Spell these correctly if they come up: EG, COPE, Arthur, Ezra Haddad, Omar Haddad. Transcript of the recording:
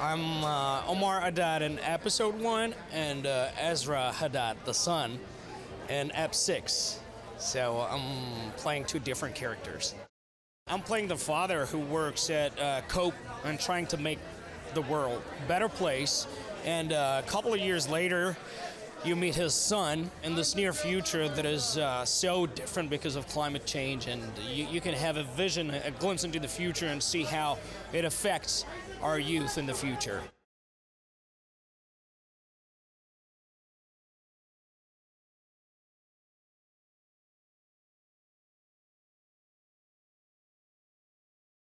I'm Omar Haddad in episode 1 and Ezra Haddad, the son, in ep 6. So I'm playing two different characters. I'm playing the father who works at COPE and trying to make the world a better place. And a couple of years later, you meet his son in this near future that is so different because of climate change, and you can have a vision, a glimpse into the future and see how it affects our youth in the future.